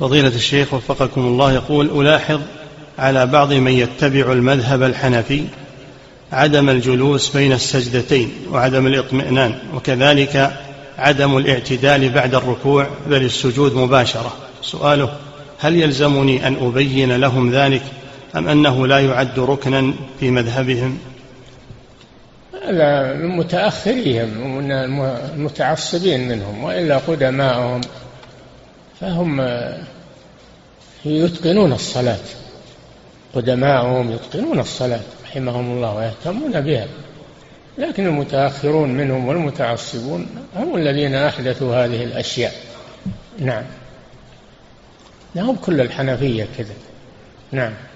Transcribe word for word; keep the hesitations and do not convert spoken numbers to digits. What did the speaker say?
فضيلة الشيخ وفقكم الله، يقول: ألاحظ على بعض من يتبع المذهب الحنفي عدم الجلوس بين السجدتين وعدم الاطمئنان، وكذلك عدم الاعتدال بعد الركوع بل السجود مباشرة. سؤاله: هل يلزمني أن أبين لهم ذلك أم أنه لا يعد ركنا في مذهبهم؟ لا، متأخريهم ومن المتعصبين منهم، وإلا قدماؤهم فهم يتقنون الصلاة، قدماؤهم يتقنون الصلاة رحمهم الله ويهتمون بها، لكن المتأخرون منهم والمتعصبون هم الذين أحدثوا هذه الأشياء. نعم، لهم كل الحنفية كذا. نعم.